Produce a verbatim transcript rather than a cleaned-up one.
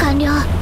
完了。